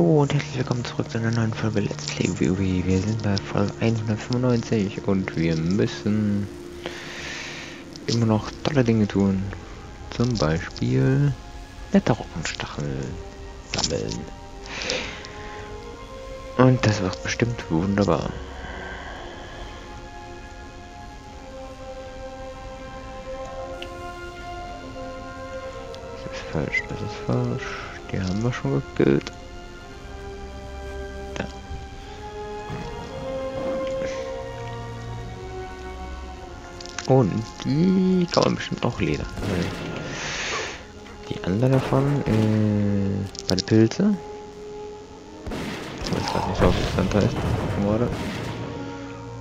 Hallo und herzlich willkommen zurück zu einer neuen Folge Let's Play. Wir sind bei Folge 195 und wir müssen immer noch tolle Dinge tun. Zum Beispiel Netherrochen-Stachel sammeln. Und das wird bestimmt wunderbar. Das ist falsch, das ist falsch. Die haben wir schon gekillt. Da. Und die kann man bestimmt auch Leder. Die anderen davon, bei den Pilze. Ich weiß nicht, ob es dann da ist. Morde.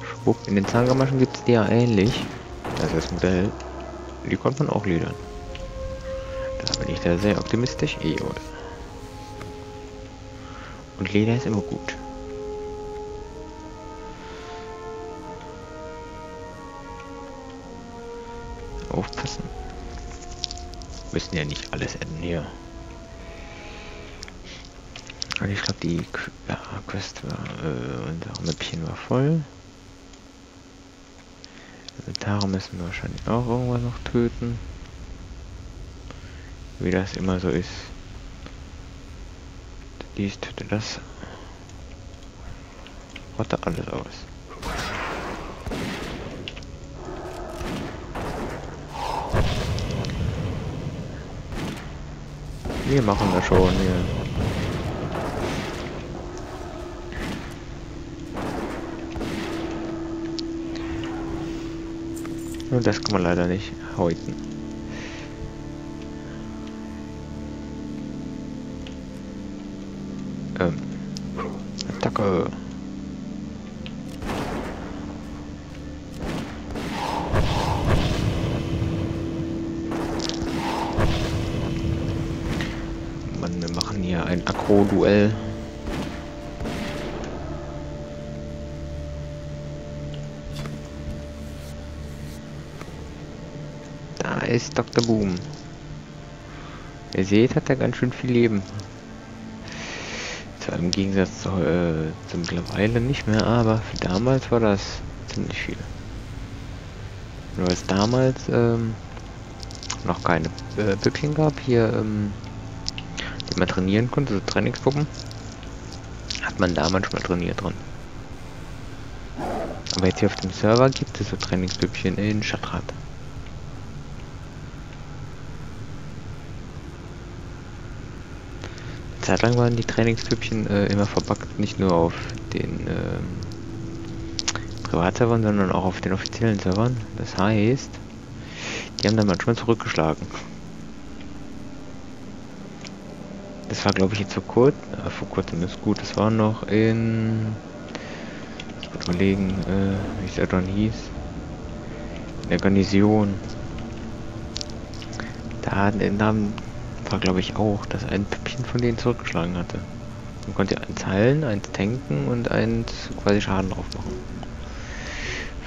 Schwupp. In den Zahngarmaschen gibt es die ja ähnlich. Das ist das Modell. Die konnte man auch ledern. Da bin ich da sehr optimistisch. Jawohl. Und Leder ist immer gut. Aufpassen. Wir müssen ja nicht alles ändern hier. Und ich glaube, die Quest war, unser Mäppchen war voll. Inventare müssen wir wahrscheinlich auch irgendwas noch töten. Wie das immer so ist. Dies töte das. Rotte alles aus. Wir machen das schon hier. Nur das kann man leider nicht häuten. Attacke. Mann, wir machen hier ein Aggro-Duell. Da ist Dr. Boom. Ihr seht, hat er ganz schön viel Leben. Im Gegensatz zu mittlerweile nicht mehr, aber für damals war das ziemlich viel. Nur als damals noch keine Bückchen gab, hier die man trainieren konnte, so Trainingspuppen, hat man da manchmal trainiert dran. Aber jetzt hier auf dem Server gibt es so Trainingsbüppchen in Stadtrat. Zeit lang waren die Trainingspüppchen immer verpackt, nicht nur auf den Privatservern, sondern auch auf den offiziellen Servern. Das heißt, die haben dann manchmal zurückgeschlagen. Das war, glaube ich, jetzt vor kurzem ist gut. Das war noch in, ich muss überlegen, wie es da dann hieß, in der Garnison. Da war, glaube ich, auch, dass ein Püppchen von denen zurückgeschlagen hatte. Man konnte eins heilen, eins tanken und eins quasi Schaden drauf machen.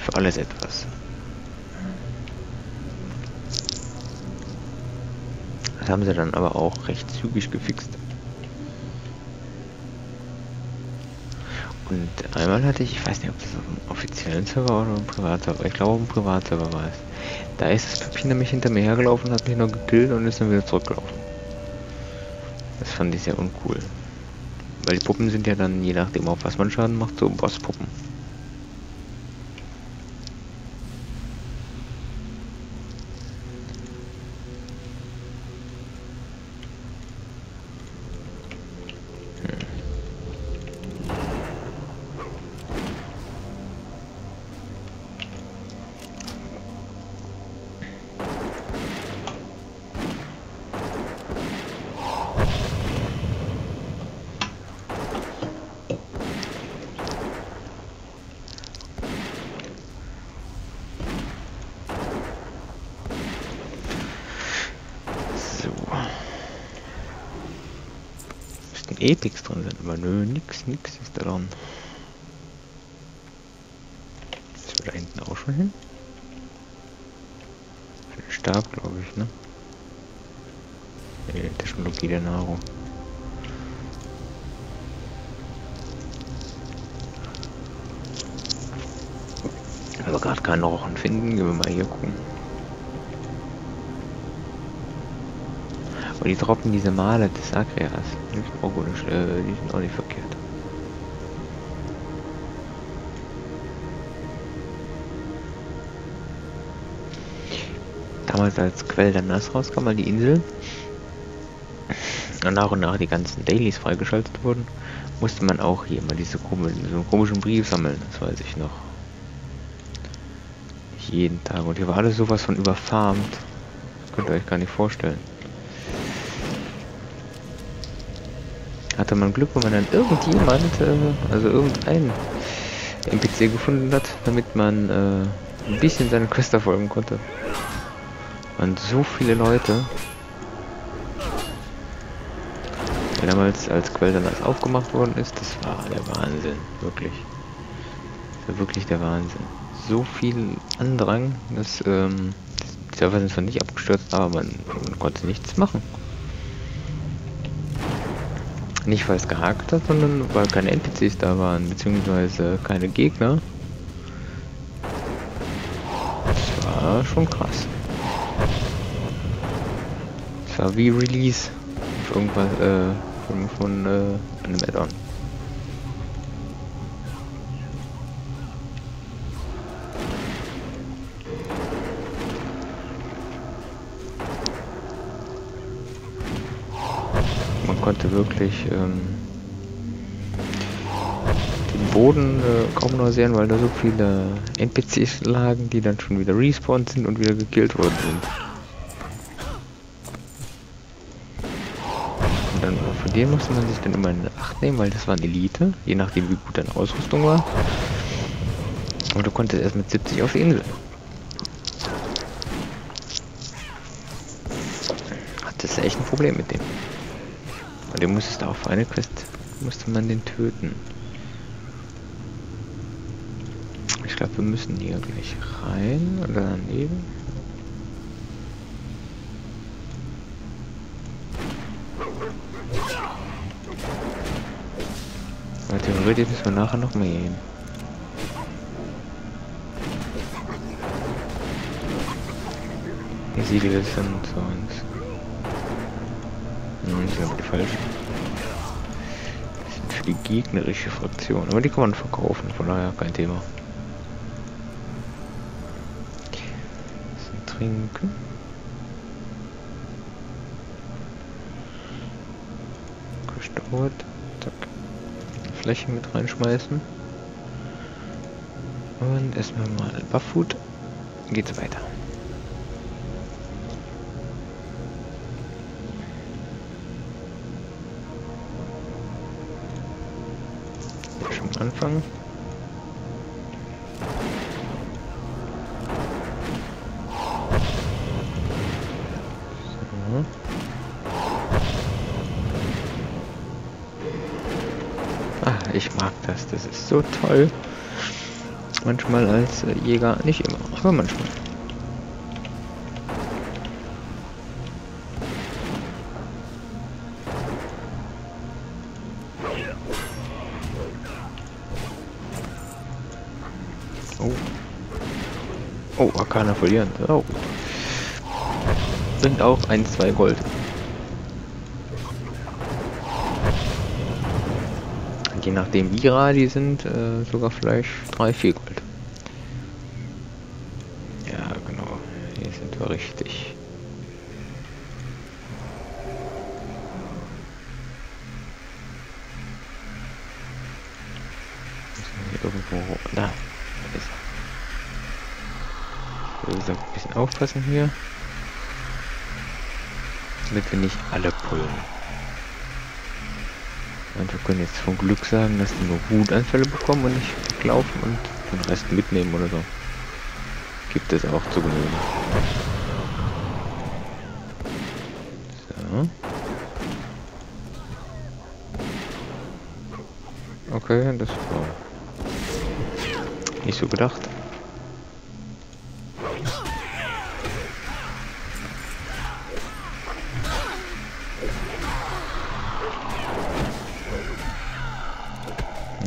Für alles etwas. Das haben sie dann aber auch recht zügig gefixt. Und einmal hatte ich weiß nicht, ob das auf dem offiziellen Server war oder im Privatserver, ich glaube auf dem Privatserver war es. Da ist das Püppchen nämlich hinter mir hergelaufen, hat mich noch gekillt und ist dann wieder zurückgelaufen. Das fand ich sehr uncool. Weil die Puppen sind ja dann, je nachdem auf was man Schaden macht, so Bosspuppen. Epics drin sind, aber nö, nix ist da dran. Ist wir da hinten auch schon hin? Für den Stab, glaube ich, ne? Technologie der Nahrung. Wenn wir gerade keinen Rochen finden, gehen wir mal hier gucken. Und die droppen diese Male des Agrias. Die sind auch nicht verkehrt. Damals als Quell der Nas rauskam, mal die Insel. Und nach die ganzen Dailies freigeschaltet wurden, musste man auch hier mal diese komischen Brief sammeln, das weiß ich noch. Jeden Tag. Und hier war alles sowas von überfarmt. Das könnt ihr euch gar nicht vorstellen. Hatte man Glück, wenn man dann irgendjemand, also irgendein NPC gefunden hat, damit man ein bisschen seine Quest erfolgen konnte. Und so viele Leute. Damals als Quell der Nas aufgemacht worden ist, das war der Wahnsinn, wirklich. Das war wirklich der Wahnsinn. So viel Andrang, dass die Server sind zwar nicht abgestürzt, aber man konnte nichts machen. Nicht weil es gehakt hat, sondern weil keine NPCs da waren, beziehungsweise keine Gegner. Das war schon krass. Das war wie Release irgendwas von einem Add-on. Man konnte wirklich den Boden kaum noch sehen, weil da so viele NPCs lagen, die dann schon wieder respawned sind und wieder gekillt worden sind. Von denen musste man sich dann immer in Acht nehmen, weil das war eine Elite, je nachdem wie gut deine Ausrüstung war. Und du konntest erst mit 70 auf die Insel. Hattest echt ein Problem mit dem. Und den musstest du auch für eine Quest, musste man den töten. Ich glaube, wir müssen hier gleich rein oder daneben. Theoretisch müssen wir nachher noch mehr hin. Die Siegel sind zu uns. Hm, ich glaube die falschen. Das sind für die gegnerische Fraktion. Aber die kann man verkaufen, von daher kein Thema. Ein bisschen trinken. Gestort. Flächen mit reinschmeißen und erstmal mal Buff-Food, geht's weiter. Schon am Anfang. Ich mag das, das ist so toll. Manchmal als Jäger, nicht immer, aber manchmal. Oh. Oh, Arcana verlieren. Oh. Bringt auch 1-2 Gold. Je nachdem wie rar die sind, sogar vielleicht 3-4 Gold. Ja genau, hier sind wir richtig. Hier irgendwo hoch. Da ist er. Ich muss ein bisschen aufpassen hier. Damit wir nicht alle pullen. Und wir können jetzt von Glück sagen, dass die nur Wutanfälle bekommen und nicht weglaufen und den Rest mitnehmen oder so. Gibt es auch zu genügen. So. Okay, das war nicht so gedacht.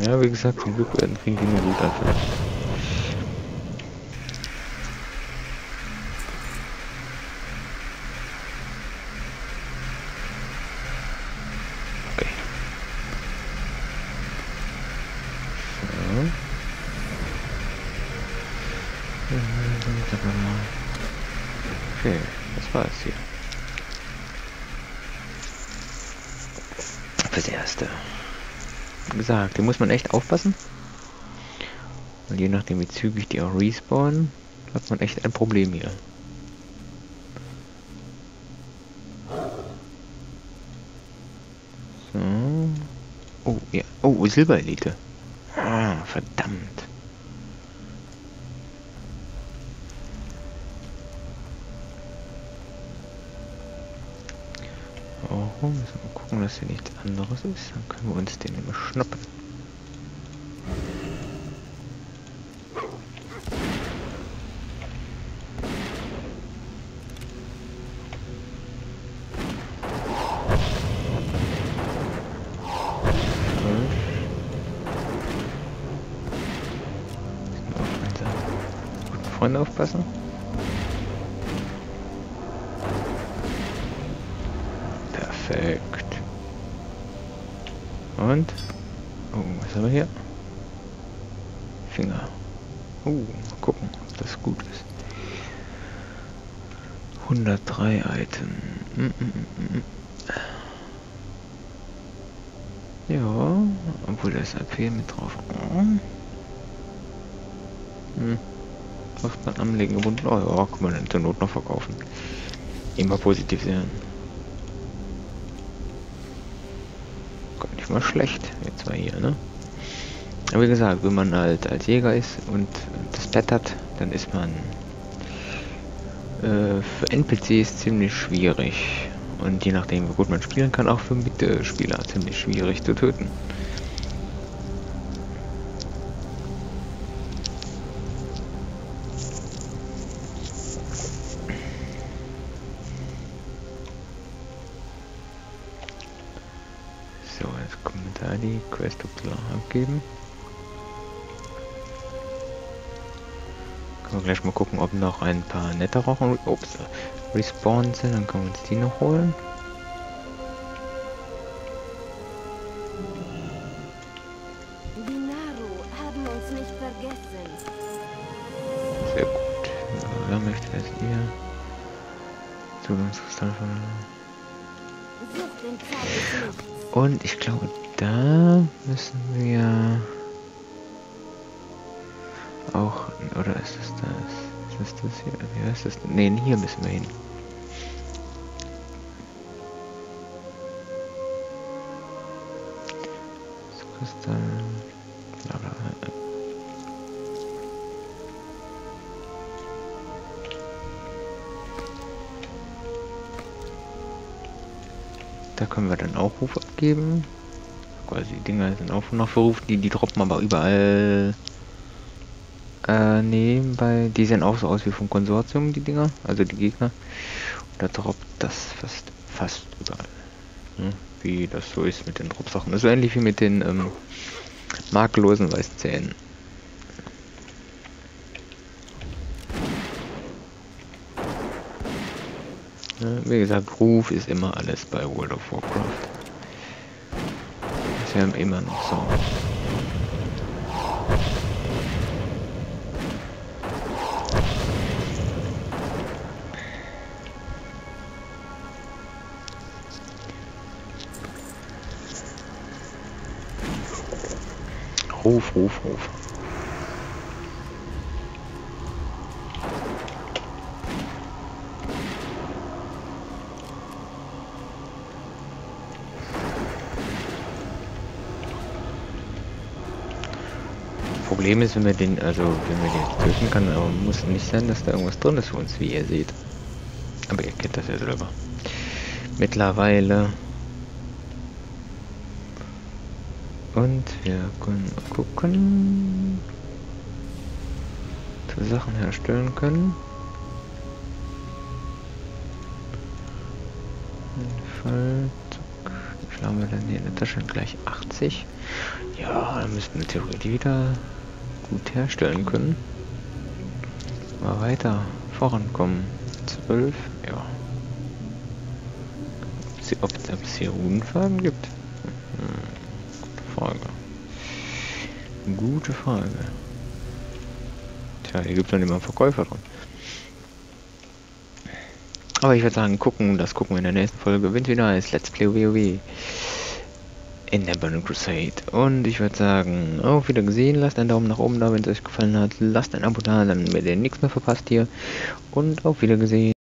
Ja, wie gesagt, zum Glück kriegen die nur gut einfach. Okay, das war es hier. Das erste. Wie gesagt, hier muss man echt aufpassen. Und je nachdem wie zügig die auch respawnen, hat man echt ein Problem hier. So. Oh, ja. Oh, Silberelite. Ah, verdammt. Oh, müssen wir mal gucken, dass hier nichts anderes ist. Dann können wir uns den immer schnappen. Freunde aufpassen. Perfekt. Und? Oh, was haben wir hier? Finger. Oh, mal gucken, ob das gut ist. 103 Item. Ja, obwohl da ist AP mit drauf. Muss man anlegen gebunden. Oh ja, kann man dann zur Not noch verkaufen. Immer positiv sehen. Gar nicht mal schlecht. Jetzt mal hier, ne? Aber wie gesagt, wenn man halt als Jäger ist und das Pet hat, dann ist man für NPCs ziemlich schwierig. Und je nachdem, wie gut man spielen kann, auch für Mitspieler ziemlich schwierig zu töten. Die Quest abgeben. Können wir gleich mal gucken, ob noch ein paar Netherrochen respawnen sind, dann können wir uns die noch holen. Die Naru haben uns nicht vergessen. Sehr gut. Ja, wer möchte das hier? Zugangskristall von. Und ich glaube, da müssen wir auch, oder ist es das? Ist das hier? Wie heißt das? Ne, hier müssen wir hin. Das Kristall. Da können wir dann auch Ruf abgeben. Die Dinger sind auf und noch verrufen, die droppen aber überall nebenbei. Die sehen auch so aus wie vom Konsortium, die Dinger, also die Gegner. Und da droppt das fast überall. Hm? Wie das so ist mit den Dropsachen. Das ist so ähnlich wie mit den makellosen weißen Zähnen. Ja, wie gesagt, Ruf ist immer alles bei World of Warcraft. Wir haben immer noch so. Ruf, Ruf, Ruf. Problem ist, wenn wir den, wenn wir den töten kann, aber muss nicht sein, dass da irgendwas drin ist für uns, wie ihr seht. Aber ihr kennt das ja selber. Mittlerweile. Und wir können gucken, ob wir Sachen herstellen können. Vielleicht haben wir dann hier in der Tasche gleich 80. Ja, dann müssten wir theoretisch wieder gut herstellen können. Mal weiter vorankommen. 12, ja. Ob es hier Runenfarben gibt? Gute Frage. Gute Frage. Ja, hier gibt es dann immer einen Verkäufer dran. Aber ich würde sagen, das gucken wir in der nächsten Folge. Wenn es wieder heißt, Let's Play WoW in der Burning Crusade. Und ich würde sagen, auf Wiedersehen, lasst einen Daumen nach oben da, wenn es euch gefallen hat. Lasst ein Abo da, damit ihr nichts mehr verpasst hier. Und auf Wiedersehen.